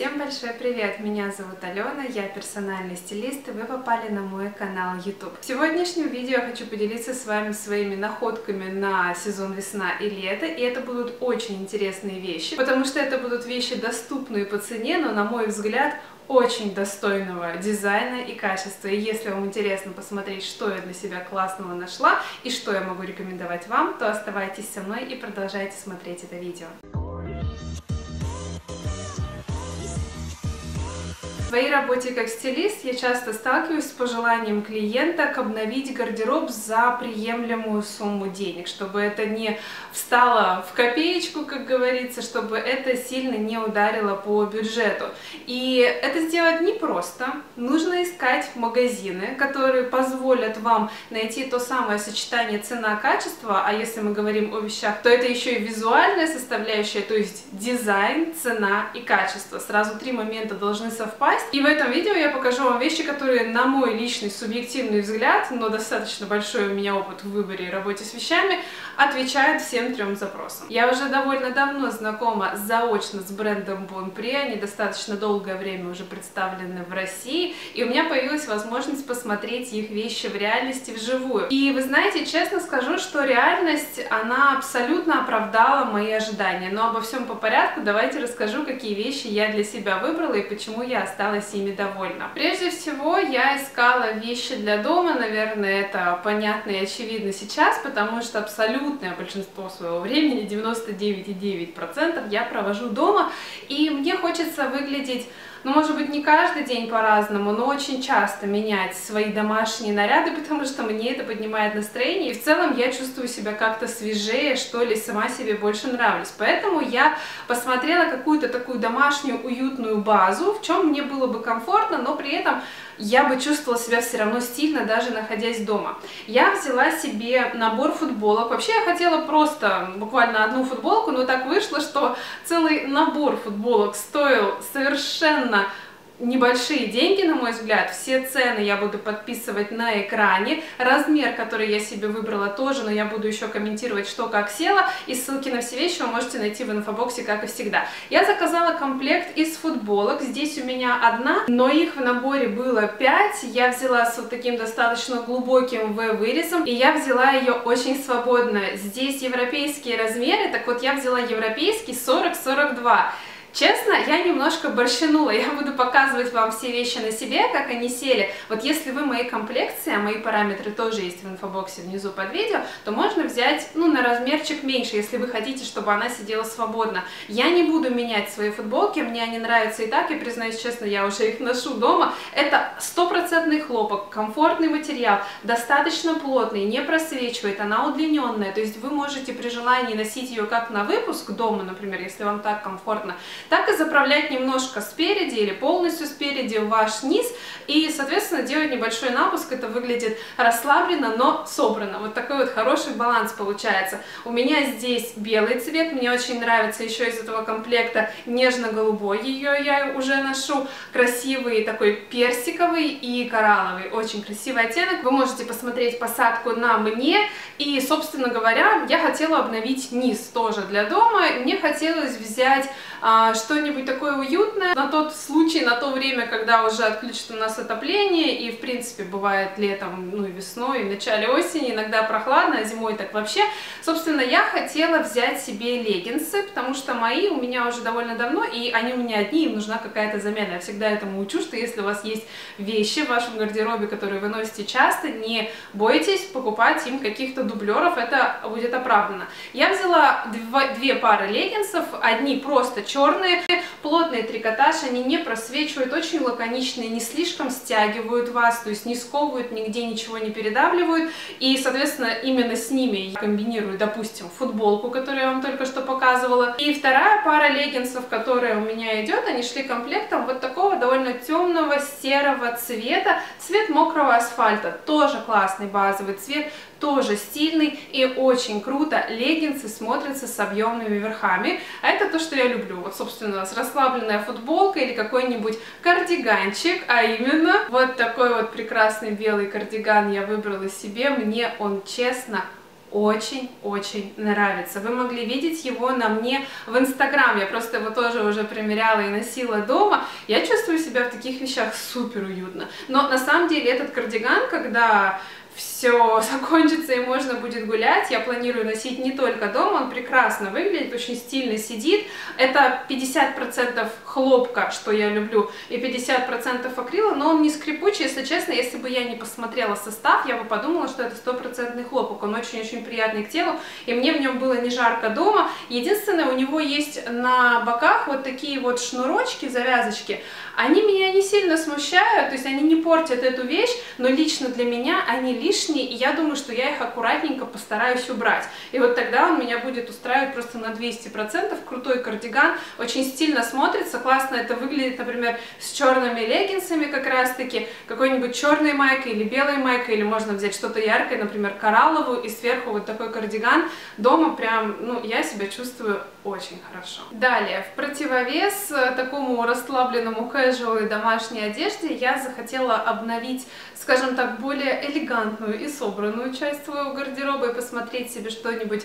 Всем большой привет! Меня зовут Алена, я персональный стилист, и вы попали на мой канал YouTube. В сегодняшнем видео я хочу поделиться с вами своими находками на сезон весна и лето, и это будут очень интересные вещи, потому что это будут вещи доступные по цене, но, на мой взгляд, очень достойного дизайна и качества. И если вам интересно посмотреть, что я для себя классного нашла и что я могу рекомендовать вам, то оставайтесь со мной и продолжайте смотреть это видео. В своей работе как стилист я часто сталкиваюсь с пожеланием клиента обновить гардероб за приемлемую сумму денег, чтобы это не встало в копеечку, как говорится, чтобы это сильно не ударило по бюджету. И это сделать непросто. Нужно искать магазины, которые позволят вам найти то самое сочетание цена-качество, а если мы говорим о вещах, то это еще и визуальная составляющая, то есть дизайн, цена и качество. Сразу три момента должны совпасть. И в этом видео я покажу вам вещи, которые, на мой личный субъективный взгляд, но достаточно большой у меня опыт в выборе и работе с вещами, отвечают всем трем запросам. Я уже довольно давно знакома заочно с брендом Bonprix, они достаточно долгое время уже представлены в России, и у меня появилась возможность посмотреть их вещи в реальности вживую. И вы знаете, честно скажу, что реальность, она абсолютно оправдала мои ожидания, но обо всем по порядку. Давайте расскажу, какие вещи я для себя выбрала и почему я осталась ими довольна. Прежде всего, я искала вещи для дома, наверное, это понятно и очевидно сейчас, потому что абсолютное большинство своего времени, 99,9%, я провожу дома, и мне хочется выглядеть, ну, может быть, не каждый день по-разному, но очень часто менять свои домашние наряды, потому что мне это поднимает настроение, и в целом я чувствую себя как-то свежее, что ли, сама себе больше нравлюсь. Поэтому я посмотрела какую-то такую домашнюю уютную базу, в чем мне было бы комфортно, но при этом я бы чувствовала себя все равно стильно, даже находясь дома. Я взяла себе набор футболок. Вообще я хотела просто буквально одну футболку, но так вышло, что целый набор футболок стоил совершенно небольшие деньги, на мой взгляд. Все цены я буду подписывать на экране. Размер, который я себе выбрала, тоже, но я буду еще комментировать, что как село. И ссылки на все вещи вы можете найти в инфобоксе, как и всегда. Я заказала комплект из футболок. Здесь у меня одна, но их в наборе было 5. Я взяла с вот таким достаточно глубоким V-вырезом. И я взяла ее очень свободно. Здесь европейские размеры. Так вот, я взяла европейский 40-42. Честно, я немножко борщанула, я буду показывать вам все вещи на себе, как они сели. Вот если вы мои комплекции, а мои параметры тоже есть в инфобоксе внизу под видео, то можно взять, ну, на размерчик меньше, если вы хотите, чтобы она сидела свободно. Я не буду менять свои футболки, мне они нравятся и так, и, признаюсь честно, я уже их ношу дома. Это стопроцентный хлопок, комфортный материал, достаточно плотный, не просвечивает, она удлиненная, то есть вы можете при желании носить ее как на выпуск дома, например, если вам так комфортно, так и заправлять немножко спереди или полностью спереди в ваш низ и, соответственно, делать небольшой напуск. Это выглядит расслабленно, но собрано. Вот такой вот хороший баланс получается. У меня здесь белый цвет, мне очень нравится еще из этого комплекта нежно-голубой, ее я уже ношу, красивый такой персиковый и коралловый, очень красивый оттенок. Вы можете посмотреть посадку на мне, и, собственно говоря, я хотела обновить низ тоже для дома, мне хотелось взять что-нибудь такое уютное на тот случай, на то время, когда уже отключит у нас отопление, и в принципе бывает летом, ну и весной, и в начале осени, иногда прохладно, а зимой так вообще. Собственно, я хотела взять себе леггинсы, потому что мои у меня уже довольно давно, и они у меня одни, им нужна какая-то замена. Я всегда этому учу, что если у вас есть вещи в вашем гардеробе, которые вы носите часто, не бойтесь покупать им каких-то дублеров, это будет оправдано. Я взяла две пары леггинсов, одни просто черные, плотные, трикотаж, они не просвечивают, очень лаконичные, не слишком стягивают вас, то есть не сковывают, нигде ничего не передавливают, и, соответственно, именно с ними я комбинирую, допустим, футболку, которую я вам только что показывала. И вторая пара леггинсов, которая у меня идет, они шли комплектом вот такого довольно темного серого цвета, цвет мокрого асфальта, тоже классный базовый цвет, тоже стильный и очень круто леггинсы смотрятся с объемными верхами, а это то, что я люблю. Вот, собственно, с расслабленная футболка или какой-нибудь кардиганчик, а именно вот такой вот прекрасный белый кардиган я выбрала себе, мне он, честно, очень-очень нравится. Вы могли видеть его на мне в Instagram, я просто его тоже уже примеряла и носила дома. Я чувствую себя в таких вещах супер уютно. Но на самом деле этот кардиган, когда все закончится и можно будет гулять, я планирую носить не только дома, он прекрасно выглядит, очень стильно сидит. Это 50% хлопка, что я люблю, и 50% акрила, но он не скрипучий, если честно. Если бы я не посмотрела состав, я бы подумала, что это стопроцентный хлопок, он очень-очень приятный к телу, и мне в нем было не жарко дома. Единственное, у него есть на боках вот такие вот шнурочки, завязочки, они меня не сильно смущают, то есть они не портят эту вещь, но лично для меня они лишние, и я думаю, что я их аккуратненько постараюсь убрать. И вот тогда он меня будет устраивать просто на 200%. Крутой кардиган, очень стильно смотрится, классно это выглядит, например, с черными леггинсами как раз-таки, какой-нибудь черной майкой или белой майкой, или можно взять что-то яркое, например, коралловую, и сверху вот такой кардиган. Дома прям, ну, я себя чувствую очень хорошо. Далее, в противовес такому расслабленному casual и домашней одежде, я захотела обновить, скажем так, более элегантную и собранную часть своего гардероба и посмотреть себе что-нибудь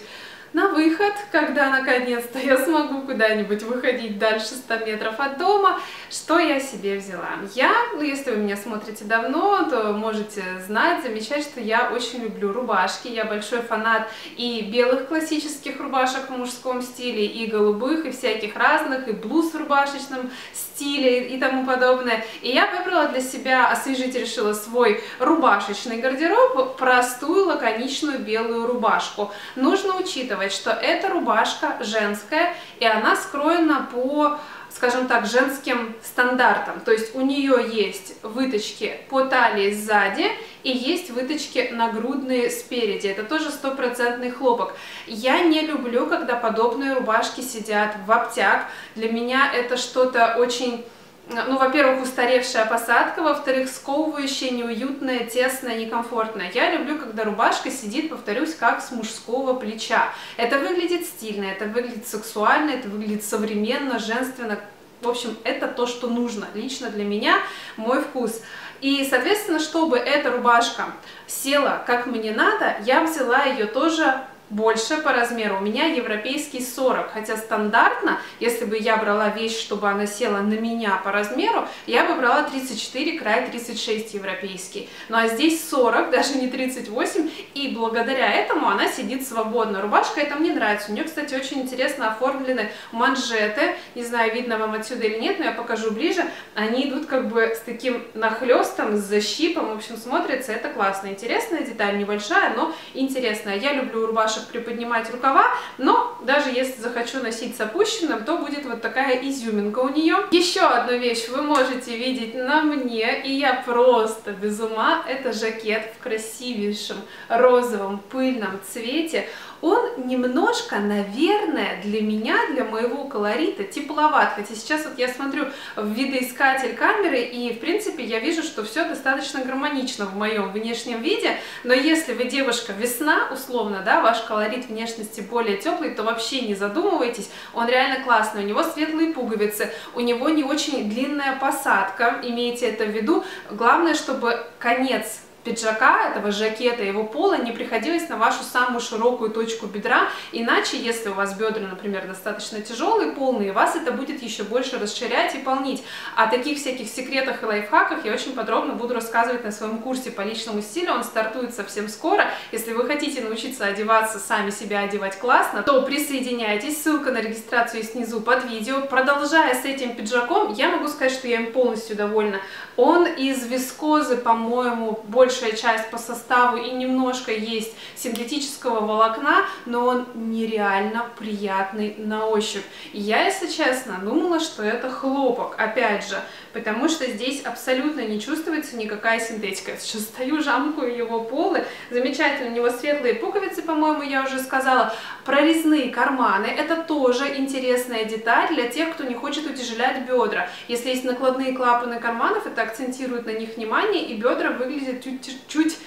на выход, когда наконец-то я смогу куда-нибудь выходить дальше 100 метров от дома. Что я себе взяла? Я, ну если вы меня смотрите давно, то можете знать, замечать, что я очень люблю рубашки. Я большой фанат и белых классических рубашек в мужском стиле, и голубых, и всяких разных, и блуз в рубашечном стиле и тому подобное. И я выбрала для себя, освежить решила свой рубашечный гардероб, простую, лаконичную белую рубашку. Нужно учитывать, что эта рубашка женская, и она скроена по, скажем так, женским стандартам. То есть у нее есть выточки по талии сзади и есть выточки нагрудные спереди. Это тоже стопроцентный хлопок. Я не люблю, когда подобные рубашки сидят в обтяг. Для меня это что-то очень... Ну, во-первых, устаревшая посадка, во-вторых, сковывающая, неуютная, тесная, некомфортная. Я люблю, когда рубашка сидит, повторюсь, как с мужского плеча. Это выглядит стильно, это выглядит сексуально, это выглядит современно, женственно. В общем, это то, что нужно. Лично для меня, мой вкус. И, соответственно, чтобы эта рубашка села как мне надо, я взяла ее тоже больше по размеру. У меня европейский 40, хотя стандартно, если бы я брала вещь, чтобы она села на меня по размеру, я бы брала 34, край 36 европейский. Ну а здесь 40, даже не 38, и благодаря этому она сидит свободно. Рубашка это мне нравится. У нее, кстати, очень интересно оформлены манжеты. Не знаю, видно вам отсюда или нет, но я покажу ближе. Они идут как бы с таким нахлестом, с защипом. В общем, смотрится это классно. Интересная деталь, небольшая, но интересная. Я люблю рубашек приподнимать рукава, но даже если захочу носить с опущенным, то будет вот такая изюминка у нее. Еще одну вещь вы можете видеть на мне, и я просто без ума, это жакет в красивейшем розовом пыльном цвете. Он немножко, наверное, для меня, для моего колорита тепловат, хотя сейчас вот я смотрю в видоискатель камеры, и в принципе я вижу, что все достаточно гармонично в моем внешнем виде, но если вы девушка весна, условно, да, ваш колорит внешности более теплый, то вообще не задумывайтесь, он реально классный, у него светлые пуговицы, у него не очень длинная посадка, имейте это в виду, главное, чтобы конец пиджака, этого жакета, его пола не приходилось на вашу самую широкую точку бедра, иначе, если у вас бедра, например, достаточно тяжелые, полные, вас это будет еще больше расширять и полнить. О таких всяких секретах и лайфхаках я очень подробно буду рассказывать на своем курсе по личному стилю, он стартует совсем скоро. Если вы хотите научиться одеваться, сами себя одевать классно, то присоединяйтесь, ссылка на регистрацию есть внизу под видео. Продолжая с этим пиджаком, я могу сказать, что я им полностью довольна. Он из вискозы, по-моему, больше часть по составу и немножко есть синтетического волокна, но он нереально приятный на ощупь. Я, если честно, думала, что это хлопок, опять же, потому что здесь абсолютно не чувствуется никакая синтетика. Я сейчас стою, жамкую его полы, замечательно, у него светлые пуговицы, по-моему, я уже сказала, прорезные карманы, это тоже интересная деталь для тех, кто не хочет утяжелять бедра. Если есть накладные клапаны карманов, это акцентирует на них внимание, и бедра выглядят чуть-чуть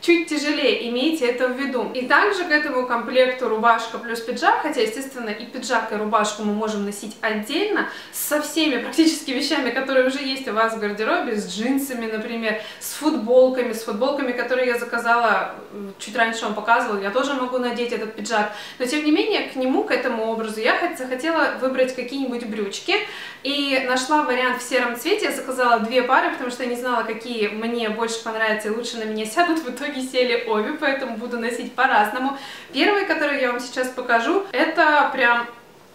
чуть тяжелее, имейте это в виду. И также к этому комплекту рубашка плюс пиджак, хотя, естественно, и пиджак, и рубашку мы можем носить отдельно, со всеми практически вещами, которые уже есть у вас в гардеробе, с джинсами, например, с футболками, которые я заказала, чуть раньше вам показывала, я тоже могу надеть этот пиджак, но, тем не менее, к нему, к этому образу я захотела выбрать какие-нибудь брючки, и нашла вариант в сером цвете, я заказала 2 пары, потому что я не знала, какие мне больше понравятся и лучше на меня сядут, в итоге сели обе, поэтому буду носить по-разному. Первый, который я вам сейчас покажу, это прям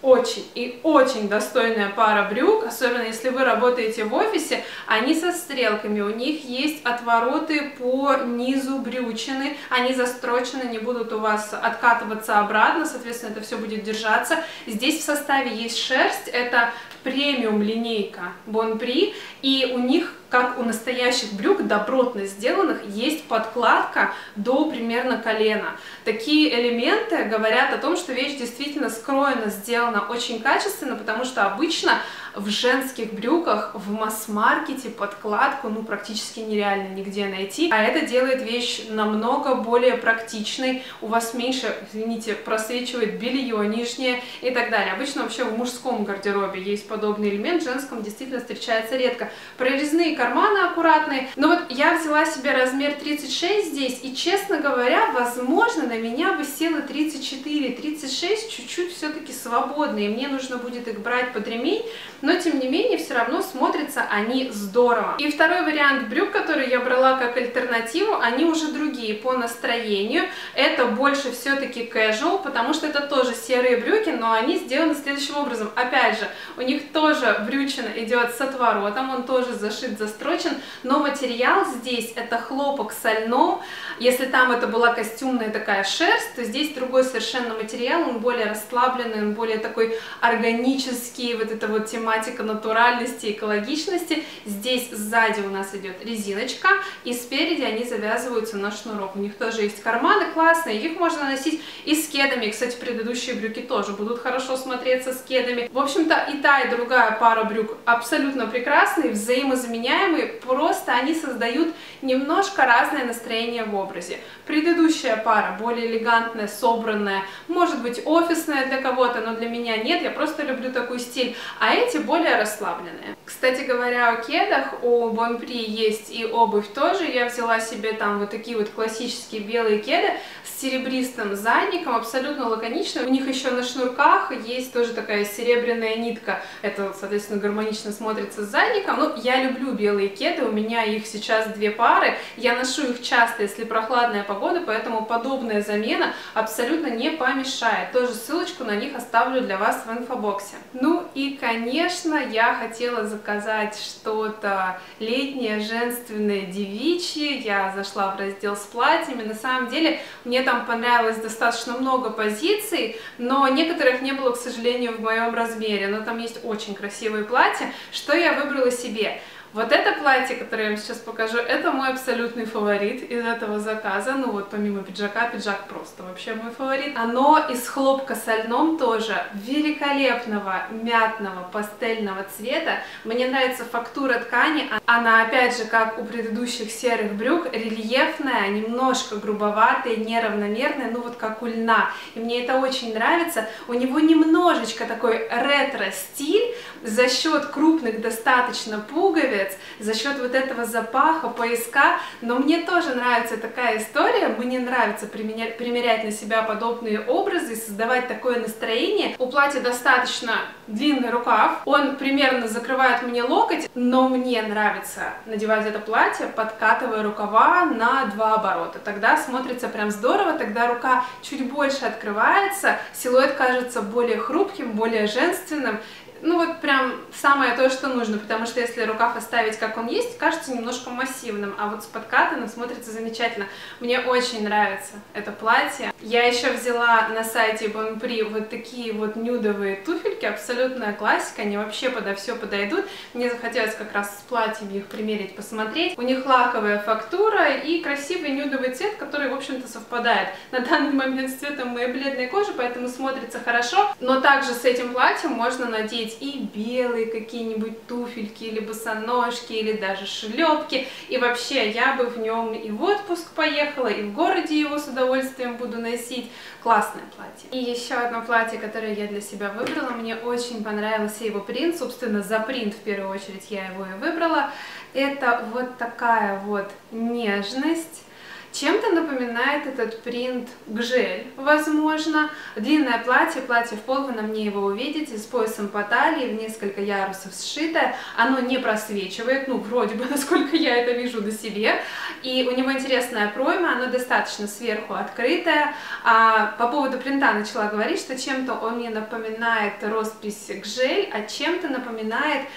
очень и очень достойная пара брюк, особенно если вы работаете в офисе, они со стрелками, у них есть отвороты по низу брючины, они застрочены, не будут у вас откатываться обратно, соответственно, это все будет держаться. Здесь в составе есть шерсть, это премиум линейка Bonprix, и у них, как у настоящих брюк, добротно сделанных, есть подкладка до примерно колена. Такие элементы говорят о том, что вещь действительно скроена, сделана очень качественно, потому что обычно в женских брюках в масс-маркете подкладку ну практически нереально нигде найти, а это делает вещь намного более практичной, у вас меньше, извините, просвечивает белье нижнее и так далее. Обычно вообще в мужском гардеробе есть подобный элемент, в женском действительно встречается редко. Прорезные карманы аккуратные, но вот я взяла себе размер 36 здесь, и, честно говоря, возможно, на меня бы села 34, 36 чуть-чуть все-таки свободные, мне нужно будет их брать под ремень, но, тем не менее, все равно смотрятся они здорово. И второй вариант брюк, который я брала как альтернативу, они уже другие по настроению, это больше все-таки casual, потому что это тоже серые брюки, но они сделаны следующим образом, опять же, у них тоже брючина идет с отворотом, он тоже зашит, застрочен, но материал здесь это хлопок со льном, если там это была костюмная такая шерсть, то здесь другой совершенно материал, он более расслабленный, он более такой органический, вот эта вот тематика натуральности, экологичности. Здесь сзади у нас идет резиночка, и спереди они завязываются на шнурок, у них тоже есть карманы классные, их можно носить и с кедами, и, кстати, предыдущие брюки тоже будут хорошо смотреться с кедами. В общем-то, и та, и другая пара брюк абсолютно прекрасные, взаимозаменяемые, просто они создают немножко разное настроение в образе. Предыдущая пара более элегантная, собранная, может быть офисная для кого-то, но для меня нет, я просто люблю такой стиль, а эти более расслабленные. Кстати говоря, о кедах, у Bonprix есть и обувь тоже, я взяла себе там вот такие вот классические белые кеды с серебристым задником, абсолютно лаконично, у них еще на шнурках есть тоже такая серебряная нитка, это, соответственно, гармонично смотрится с задником, но я люблю белые кеды, у меня их сейчас 2 пары, я ношу их часто, если прохладная погода, поэтому подобная замена абсолютно не помешает, тоже ссылочку на них оставлю для вас в инфобоксе. Ну и, конечно, я хотела заказать что-то летнее, женственное, девичье, я зашла в раздел с платьями, на самом деле мне там понравилось достаточно много позиций, но некоторых не было, к сожалению, в моем размере, но там есть очень красивые платья, что я выбрала себе. Вот это платье, которое я вам сейчас покажу, это мой абсолютный фаворит из этого заказа, ну вот помимо пиджака, пиджак просто вообще мой фаворит. Оно из хлопка со льном тоже, великолепного мятного пастельного цвета, мне нравится фактура ткани, она опять же, как у предыдущих серых брюк, рельефная, немножко грубоватая, неравномерная, ну вот как у льна, и мне это очень нравится, у него немножечко такой ретро-стиль за счет крупных достаточно пуговиц, за счет вот этого запаха, пояска, но мне тоже нравится такая история, мне нравится примерять на себя подобные образы, создавать такое настроение. У платья достаточно длинный рукав, он примерно закрывает мне локоть, но мне нравится надевать это платье, подкатывая рукава на 2 оборота, тогда смотрится прям здорово, тогда рука чуть больше открывается, силуэт кажется более хрупким, более женственным. Ну вот прям самое то, что нужно, потому что если рукав оставить как он есть, кажется немножко массивным, а вот с подкатом смотрится замечательно. Мне очень нравится это платье. Я еще взяла на сайте Bonprix вот такие вот нюдовые туфельки, абсолютная классика, они вообще подо все подойдут. Мне захотелось как раз с платьями их примерить, посмотреть. У них лаковая фактура и красивый нюдовый цвет, который, в общем-то, совпадает на данный момент с цветом моей бледной кожи, поэтому смотрится хорошо. Но также с этим платьем можно надеть иметь и белые какие-нибудь туфельки, или босоножки, или даже шлепки. И вообще, я бы в нем и в отпуск поехала, и в городе его с удовольствием буду носить. Классное платье. И еще одно платье, которое я для себя выбрала. Мне очень понравился его принт. Собственно, за принт в первую очередь я его и выбрала. Это вот такая вот нежность. Чем-то напоминает этот принт Гжель, возможно. Длинное платье, платье в пол, вы на мне его увидите, с поясом по талии, в несколько ярусов сшитое. Оно не просвечивает, ну, вроде бы, насколько я это вижу на себе. И у него интересная пройма, оно достаточно сверху открытое. А по поводу принта начала говорить, что чем-то он мне напоминает роспись Гжель, а чем-то напоминает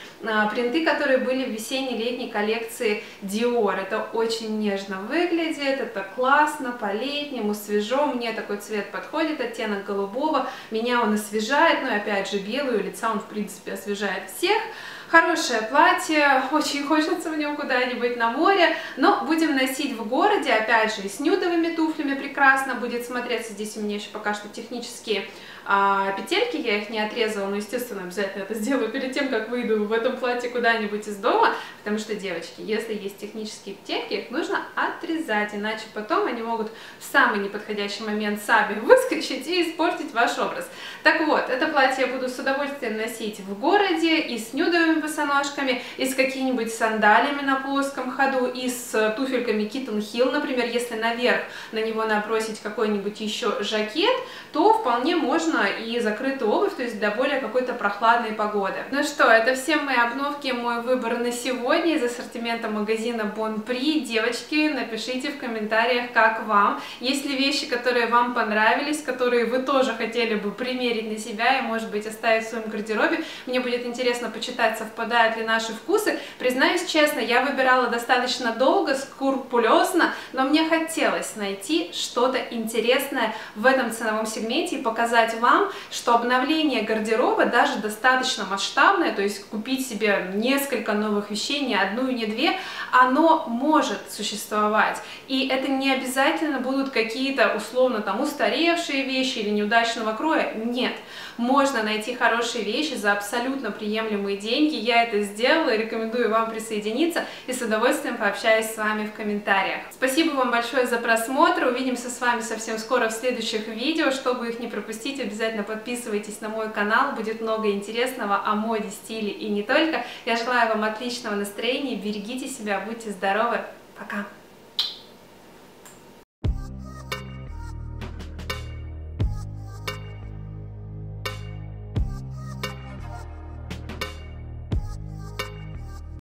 принты, которые были в весенне-летней коллекции Dior. Это очень нежно выглядит. Это классно, по-летнему, свежо, мне такой цвет подходит, оттенок голубого, меня он освежает, но и опять же белую лица он в принципе освежает всех. Хорошее платье, очень хочется в нем куда-нибудь на море, но будем носить в городе, опять же, и с нюдовыми туфлями прекрасно будет смотреться. Здесь у меня еще пока что технические петельки, я их не отрезала, но, естественно, обязательно это сделаю перед тем, как выйду в этом платье куда-нибудь из дома, потому что, девочки, если есть технические петельки, их нужно отрезать, иначе потом они могут в самый неподходящий момент сами выскочить и испортить ваш образ. Так вот, это платье я буду с удовольствием носить в городе и с нюдовыми босоножками, и с какими-нибудь сандалиями на плоском ходу, и с туфельками Kitten Heel, например, если наверх на него набросить какой-нибудь еще жакет, то вполне можно и закрытую обувь, то есть для более какой-то прохладной погоды. Ну что, это все мои обновки, мой выбор на сегодня из ассортимента магазина Bonprix. Девочки, напишите в комментариях, как вам. Есть ли вещи, которые вам понравились, которые вы тоже хотели бы примерить на себя и, может быть, оставить в своем гардеробе. Мне будет интересно почитать, совпадают ли наши вкусы. Признаюсь честно, я выбирала достаточно долго, скрупулезно, но мне хотелось найти что-то интересное в этом ценовом сегменте и показать вам, что обновление гардероба даже достаточно масштабное, то есть купить себе несколько новых вещей, не одну и не две, оно может существовать. И это не обязательно будут какие-то условно там устаревшие вещи или неудачного кроя. Нет. Можно найти хорошие вещи за абсолютно приемлемые деньги. Я это сделала, и рекомендую вам присоединиться, и с удовольствием пообщаюсь с вами в комментариях. Спасибо вам большое за просмотр, увидимся с вами совсем скоро в следующих видео, чтобы их не пропустить, обязательно подписывайтесь на мой канал, будет много интересного о моде, стиле и не только. Я желаю вам отличного настроения, берегите себя, будьте здоровы, пока!